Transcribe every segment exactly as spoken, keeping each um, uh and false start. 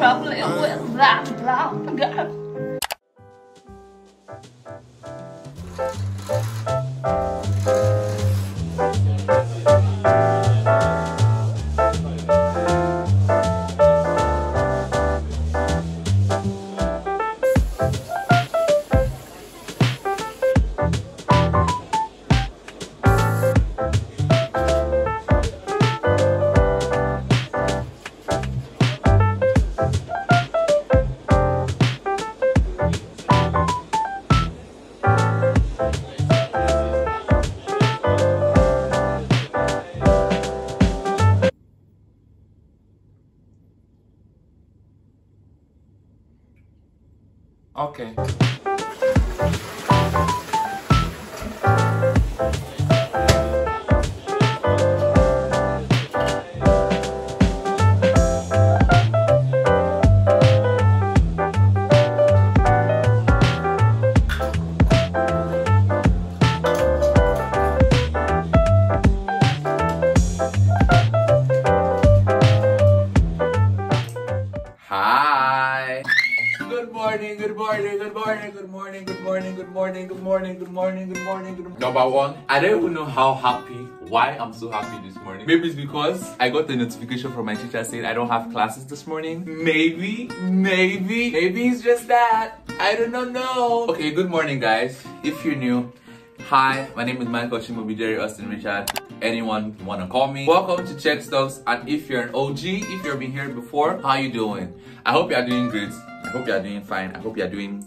problem with that, blah, blah. Okay. Number one, I don't even know how happy, why I'm so happy this morning. Maybe it's because I got the notification from my teacher saying I don't have classes this morning. Maybe, maybe, maybe it's just that. I do not know. Okay, good morning guys. If you're new, hi, my name is Michael Chimaobi Jerry Austin Richard. Anyone wanna call me? Welcome to Chex Talks, and if you're an O G, if you've been here before, how you doing? I hope you're doing great. I hope you're doing fine. I hope you're doing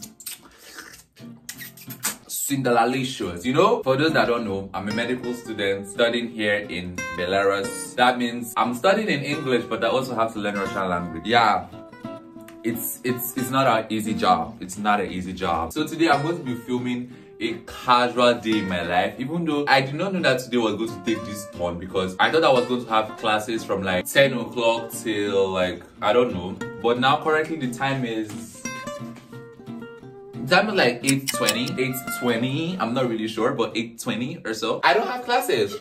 Sindalalicious. You know, for those that don't know, I'm a medical student studying here in Belarus. That means I'm studying in English, but I also have to learn Russian language. Yeah, it's it's it's not an easy job. It's not an easy job. So today I'm going to be filming a casual day in my life, even though I did not know that today was going to take this turn, because I thought I was going to have classes from like ten o'clock till like, I don't know. But now currently the time is time is like eight twenty, eight twenty, I'm not really sure, but eight twenty or so. I don't have classes,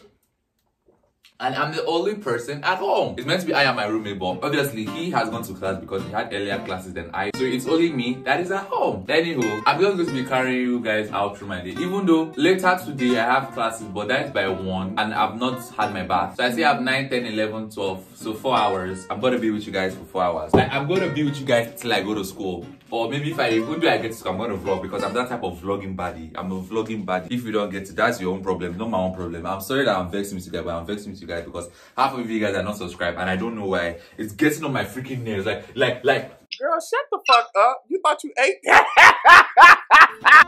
and I'm the only person at home. It's meant to be I and my roommate, but obviously he has gone to class because he had earlier classes than I, so it's only me that is at home. Anywho, I'm just going to be carrying you guys out through my day, even though later today I have classes, but that is by one, and I've not had my bath. So I say I have nine, ten, eleven, twelve, so four hours. I'm going to be with you guys for four hours. Like, I'm going to be with you guys till I go to school, or maybe if I even do I get to school, I'm going to vlog, because I'm that type of vlogging buddy. I'm a vlogging buddy. If you don't get to, that's your own problem, not my own problem. I'm sorry that I'm vexing with you guys, but I'm vexing with you guys because half of you guys are not subscribed, and I don't know why. It's getting on my freaking nerves. Like, like, like. Girl, shut the fuck up. You thought you ate?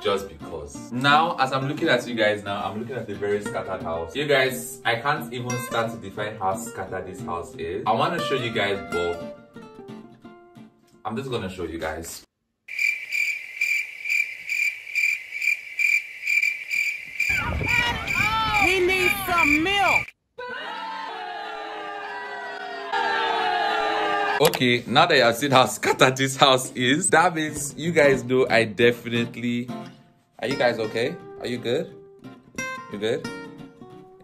Just because. Now, as I'm looking at you guys now, I'm looking at a very scattered house. You guys, I can't even start to define how scattered this house is. I want to show you guys both. I'm just gonna show you guys. He needs some milk. Okay, now that you have seen how scattered this house is, that means you guys know I definitely... Are you guys okay? Are you good? You good?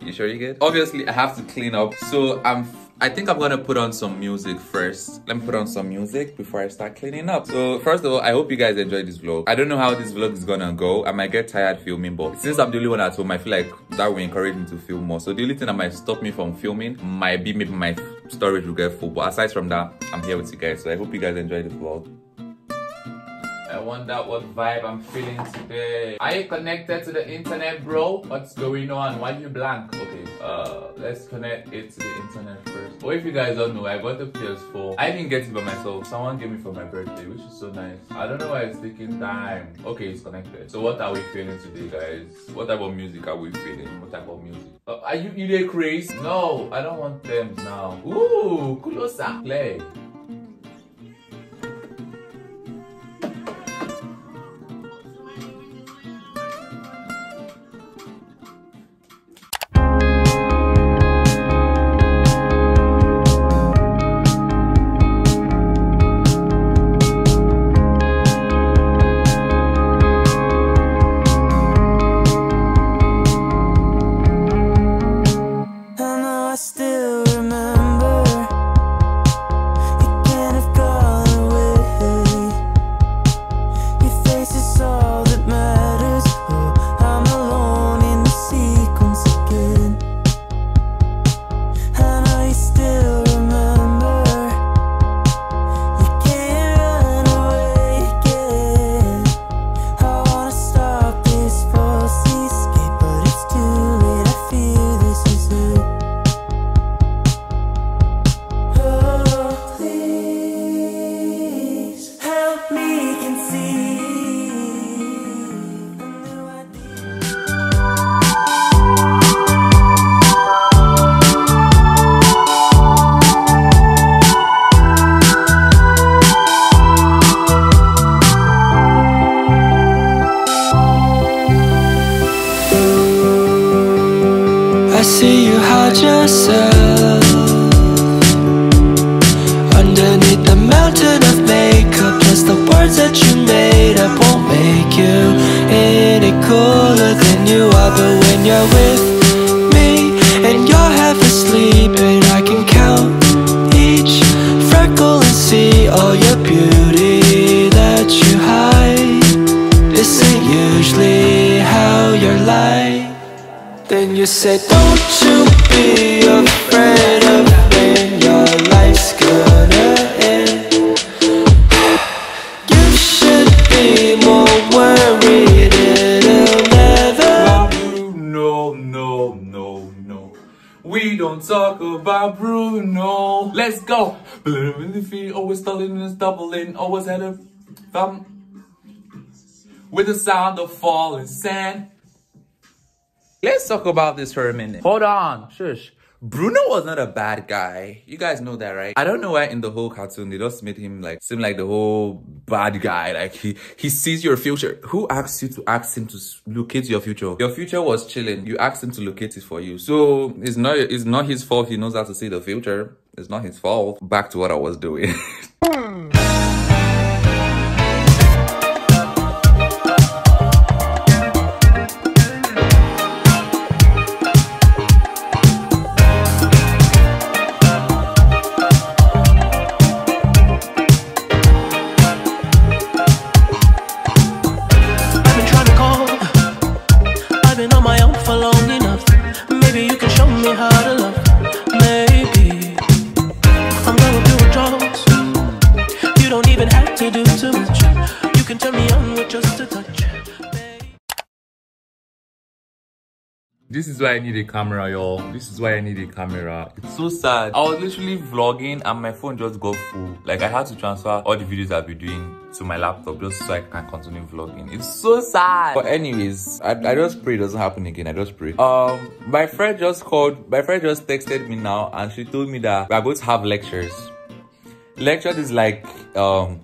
You sure you good? Obviously, I have to clean up, so I'm... I think I'm gonna put on some music first. Let me put on some music before I start cleaning up. So first of all, I hope you guys enjoyed this vlog. I don't know how this vlog is gonna go. I might get tired filming, but since I'm the only one at home, I feel like that will encourage me to film more. So the only thing that might stop me from filming might be maybe my storage will get full. But aside from that, I'm here with you guys. So I hope you guys enjoyed the vlog. I wonder what vibe I'm feeling today. Are you connected to the internet, bro? What's going on? Why you blank? Okay, uh, let's connect it to the internet first. Or oh, if you guys don't know, I got the P S four. I didn't get it by myself. Someone gave me for my birthday, which is so nice. I don't know why it's taking time. Okay, it's connected. So what are we feeling today, guys? What type of music are we feeling? What type of music? Uh, are you you there, Chris? No, I don't want them now. Ooh, closer. Play. all your beauty that you hide. This ain't usually how you're like. Then you say, don't you be afraid of when your life's gonna end. You should be more worried, it'll never. No, no, no, no. We don't talk about Bruno. Let's go. Feet, always stalling and stumbling, always had a thumb with the sound of falling sand. Let's talk about this for a minute. Hold on, shush. Bruno was not a bad guy. You guys know that, right? I don't know why in the whole cartoon they just made him like seem like the whole bad guy. Like he he sees your future. Who asked you to ask him to locate your future? Your future was chilling. You asked him to locate it for you. So it's not it's not his fault. He knows how to see the future. It's not his fault. Back to what I was doing. This is why I need a camera, y'all. This is why I need a camera. It's so sad. I was literally vlogging and my phone just got full. Like, I had to transfer all the videos I've been doing to my laptop just so I can continue vlogging. It's so sad. But anyways, I, I just pray it doesn't happen again. I just pray. Um, my friend just called. My friend just texted me now and she told me that we're going to have lectures. Lectures is like, um...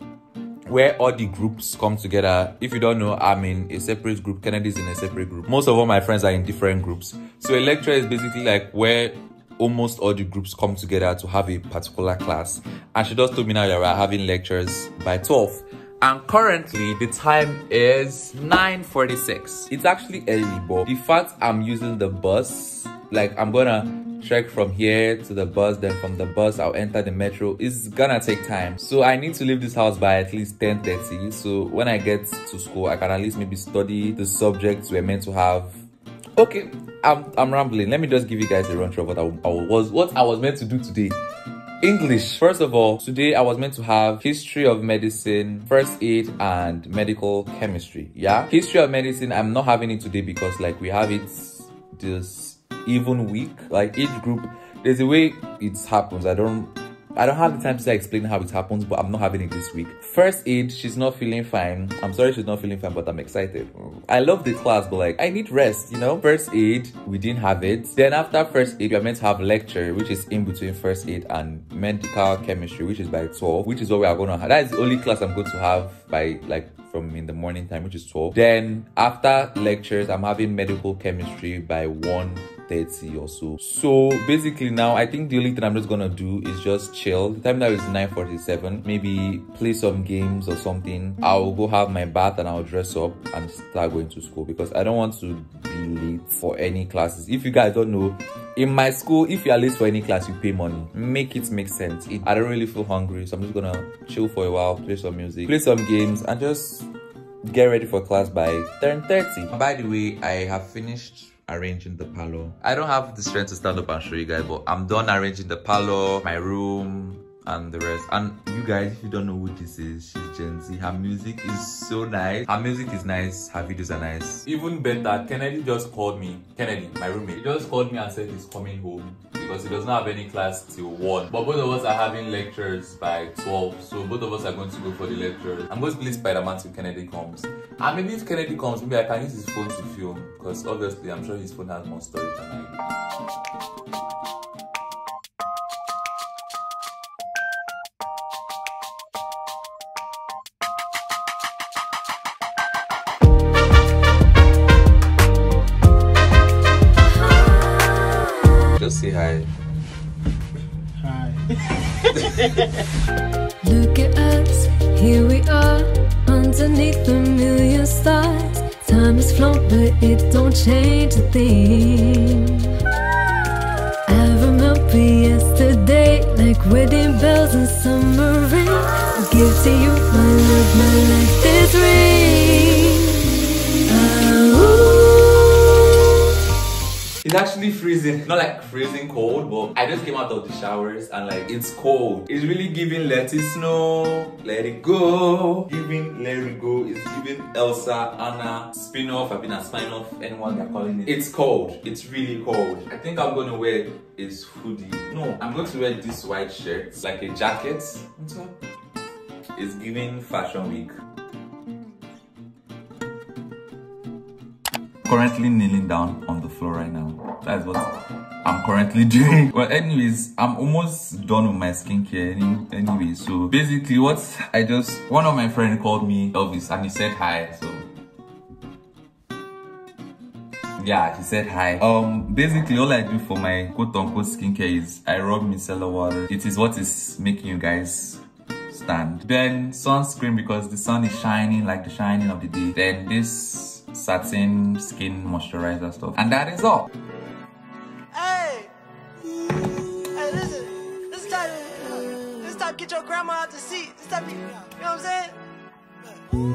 where all the groups come together. If you don't know, I'm in a separate group. Kennedy's in a separate group. Most of all my friends are in different groups. So a lecture is basically like where almost all the groups come together to have a particular class. And she just told me now that we're having lectures by twelve. And currently, the time is nine forty-six. It's actually early, but the fact I'm using the bus, like I'm gonna trek from here to the bus, then from the bus I'll enter the metro. It's gonna take time, so I need to leave this house by at least ten thirty, so when I get to school I can at least maybe study the subjects we're meant to have. Okay, i'm, I'm rambling. Let me just give you guys a run through what I, I was what i was meant to do today. English. First of all, today I was meant to have history of medicine, first aid, and medical chemistry. Yeah, history of medicine, I'm not having it today because like we have it this even week, like each group there's a way it happens. I don't I don't have the time to explain how it happens, but I'm not having it this week. First aid, she's not feeling fine. I'm sorry she's not feeling fine, but I'm excited. I love the class, but like I need rest, you know? First aid, we didn't have it. Then after first aid, we are meant to have lecture, which is in between first aid and medical chemistry, which is by twelve, which is what we are going to have. That is the only class I'm going to have by like from in the morning time, which is twelve. Then after lectures, I'm having medical chemistry by one thirty or so. So basically now I think the only thing I'm just gonna do is just chill. The time now is nine forty-seven. Maybe play some games or something. I'll go have my bath and I'll dress up and start going to school because I don't want to be late for any classes. If you guys don't know, in my school, if you are late for any class, you pay money. Make it make sense. It, I don't really feel hungry, so I'm just gonna chill for a while, play some music, play some games, and just get ready for class by ten thirty. By the way, I have finished arranging the parlor. I don't have the strength to stand up and show you guys, but I'm done arranging the parlor, my room, and the rest. And you guys, if you don't know who this is, she's Gen Z. Her music is so nice. Her music is nice. Her videos are nice. Even better, Kennedy just called me. Kennedy, my roommate, he just called me and said he's coming home because he does not have any class till one. But both of us are having lectures by twelve, so both of us are going to go for the lectures. I'm going to play Spider-Man till Kennedy comes. And maybe if Kennedy comes, maybe I can use his phone to film because obviously I'm sure his phone has more storage than I do. Say hi. Hi. Look at us, here we are, underneath the million stars. Time has flown, but it don't change a thing. I remember yesterday, like wedding bells. clouds and summer rain. I'll give to you my love, my life, this ring. Ah, it's actually freezing. Not like freezing cold, but I just came out of the showers and like it's cold. It's really giving let it snow, let it go. Giving let it go is giving Elsa, Anna, Spinoff, I've been a Spinoff, anyone they're calling it. It's cold. It's really cold. I think I'm gonna wear is hoodie. No, I'm going to wear this white shirt, like a jacket. What's up? It's giving fashion week. Currently kneeling down on the floor right now. That's what I'm currently doing. Well, anyways, I'm almost done with my skincare any, anyway. So basically what I just, one of my friends called me Elvis and he said hi. So yeah, he said hi. Um, basically all I do for my quote-unquote skincare is I rub micellar water. It is what is making you guys stand. Then sunscreen, because the sun is shining, like the shining of the day. Then this satin skin moisturizer stuff. And that is all. Hey! Hey, listen. This time, this time get your grandma out the seat. This time, you know what I'm saying?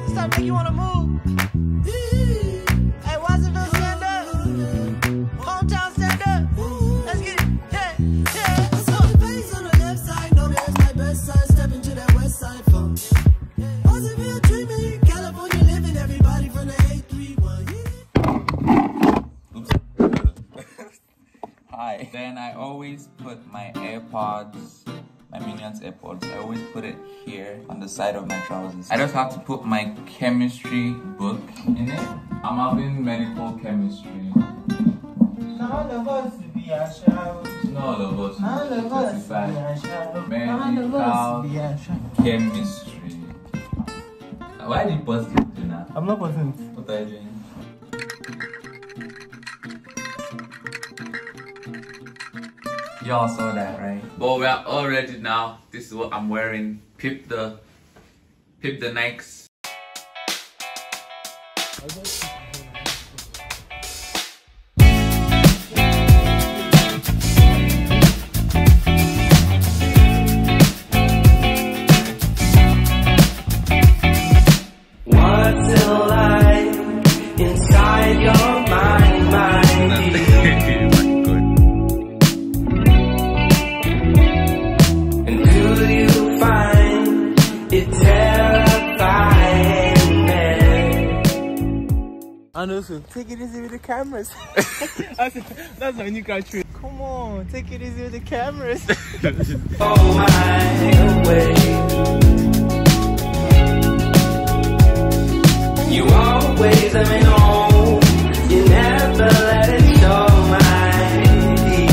This time make you wanna move. Then I always put my AirPods, my Minions AirPods, I always put it here on the side of my trousers. I just have to put my chemistry book in it. I'm having medical chemistry. All of us be a shout. All of us. All of us be a shout. Medical chemistry. Why did you pause it, Jonah? I'm not pausing it. What are you doing? Y'all saw that, right? Well, we are all ready now. This is what I'm wearing. Pip the, pip the Nikes. What's a lie inside your mind, mind? And also, take it easy with the cameras. That's my new country. Come on, take it easy with the cameras. Oh my way. You always let me know. You never let it show my deed.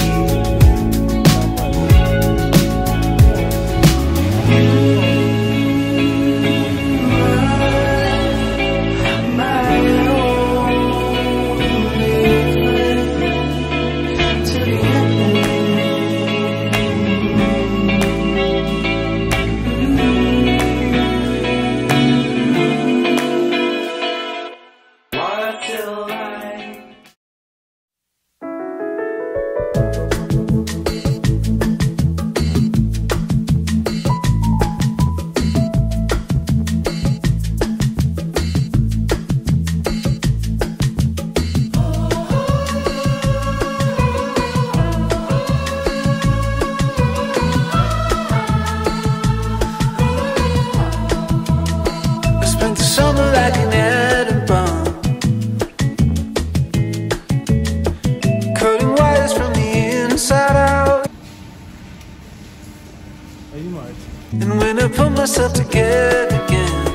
And when I put myself together again,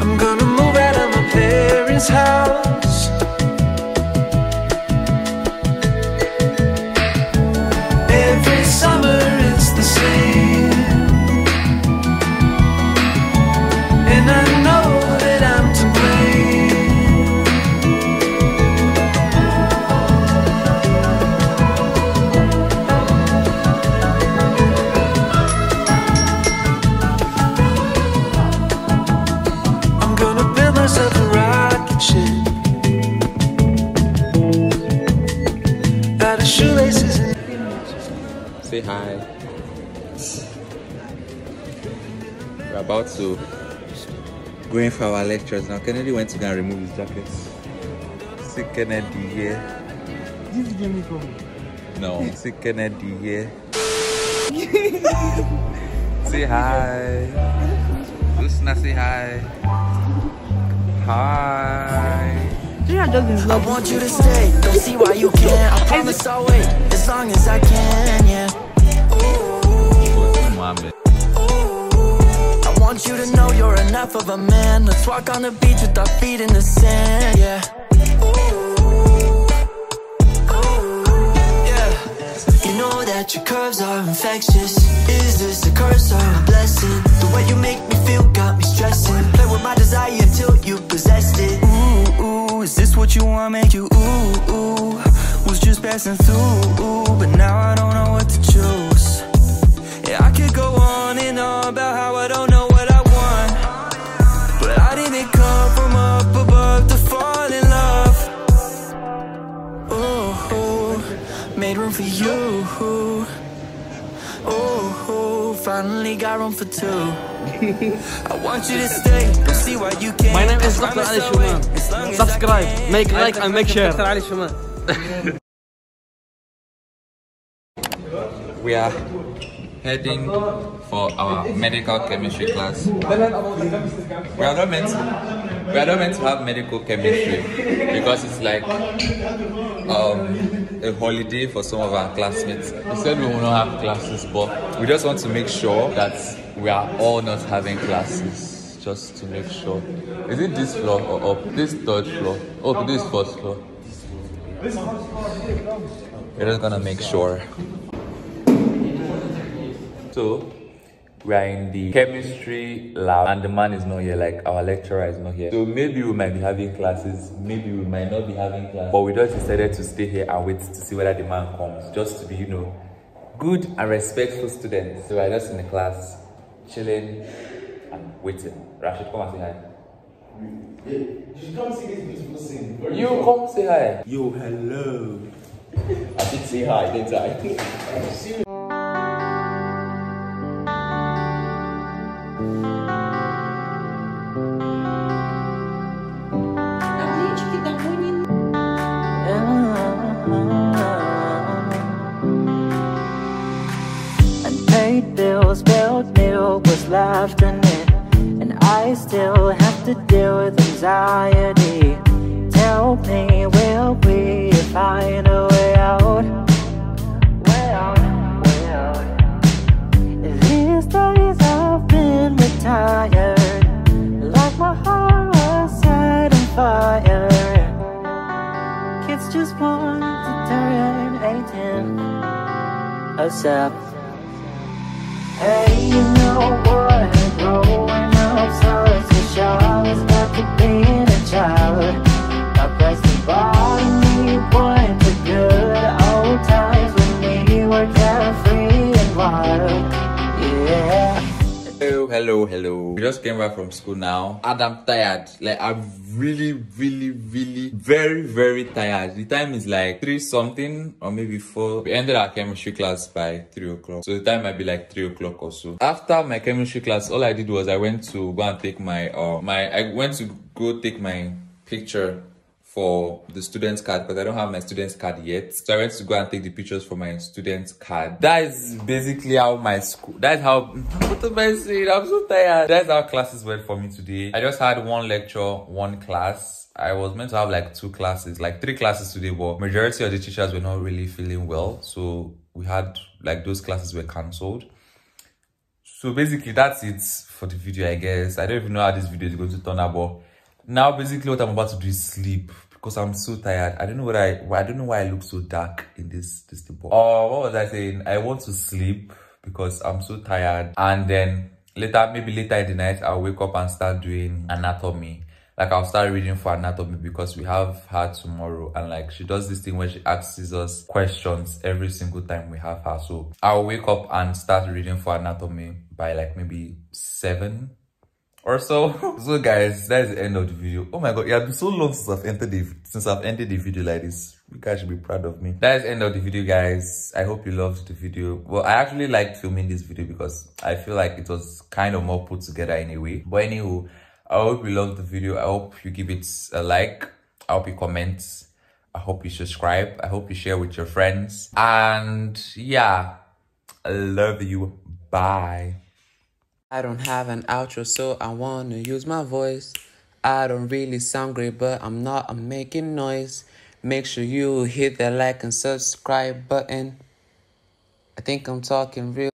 I'm gonna move out of my parents' house. Every summer it's the same, and I know that I'm to Say hi. We're about to go in for our lectures now. Kennedy went to go and remove his jacket. See Kennedy here. This gave me problem. No, see Kennedy here. Say hi. Lusna, say hi. Hi. I want you to stay. Don't see why you can't. I promise I'll wait as long as I can. Yeah. I want you to know you're enough of a man. Let's walk on the beach with our feet in the sand. Yeah. You know that your curves are infectious. Is this a curse or a blessing? The way you make me feel got me stressing. Play with my desire until you possessed it. Is this what you want? Make you ooh, ooh. Was just passing through, ooh, but now I don't know what to choose. Yeah, I could go on and on about how I don't know what I want, but I didn't come from up above to fall in love. Ooh, made room for you. Ooh, finally got room for two. I want you to stay. Don't see why you can't. My name is Doctor Ali Shuman. Subscribe, make like, and make share. Doctor Ali Shuman. We are heading for our medical chemistry class. We are not meant to, we are not meant to have medical chemistry because it's like um, a holiday for some of our classmates. We said we will not have classes, but we just want to make sure that we are all not having classes, just to make sure. Is it this floor or up? This third floor? Up this first floor. We're just gonna make sure. So, we are in the chemistry lab and the man is not here, like our lecturer is not here. So maybe we might be having classes, maybe we might not be having classes. But we just decided to stay here and wait to see whether the man comes, just to be, you know, good and respectful students. So we are just in the class, chilling and waiting. Rashid, come and say hi. Hey, you should come see this beautiful scene. You come say hi. Yo, hello. I did say hi, didn't I? Left in it, and I still have to deal with anxiety. Tell me, will we find a way out? Way out, way out. These days I've been retired, like my heart was set on fire. Kids just want to turn eighteen, except. Hey, you know what? Growing up sucks. Wish I was back to being a child. I pressed the button, we went to good old times when we were carefree and wild. Yeah. Hello, hello, hello. We just came back from school now, and I'm tired. Like I'm really, really, really, very, very tired. The time is like three something or maybe four. We ended our chemistry class by three o'clock, so the time might be like three o'clock or so. After my chemistry class, all I did was I went to go and take my uh my I went to go take my picture for the student's card, because I don't have my student's card yet. So I went to go and take the pictures for my student's card. That is basically how my school, that's how, what am I saying? I'm so tired. That's how classes went for me today. I just had one lecture, one class. I was meant to have like two classes, like three classes today, but majority of the teachers were not really feeling well. So we had, like those classes were cancelled. So basically that's it for the video, I guess. I don't even know how this video is going to turn out, but now basically what I'm about to do is sleep. Because I'm so tired. I don't know what I I don't know why I look so dark in this this book. Oh, what was I saying? I want to sleep because I'm so tired. And then later, maybe later in the night, I'll wake up and start doing anatomy. Like I'll start reading for anatomy because we have her tomorrow. And like she does this thing where she asks us questions every single time we have her. So I'll wake up and start reading for anatomy by like maybe seven. Or so. So guys, that is the end of the video. Oh my god, it has been so long since I've entered the, since I've ended the video like this. You guys should be proud of me. That's the end of the video, guys. I hope you loved the video. Well, I actually liked filming this video because I feel like it was kind of more put together in a way. But anywho, I hope you loved the video. I hope you give it a like. I hope you comment. I hope you subscribe. I hope you share with your friends. And yeah, I love you. Bye. I don't have an outro, so I want to use my voice. I don't really sound great, but I'm not. I'm making noise. Make sure you hit that like and subscribe button. I think I'm talking real.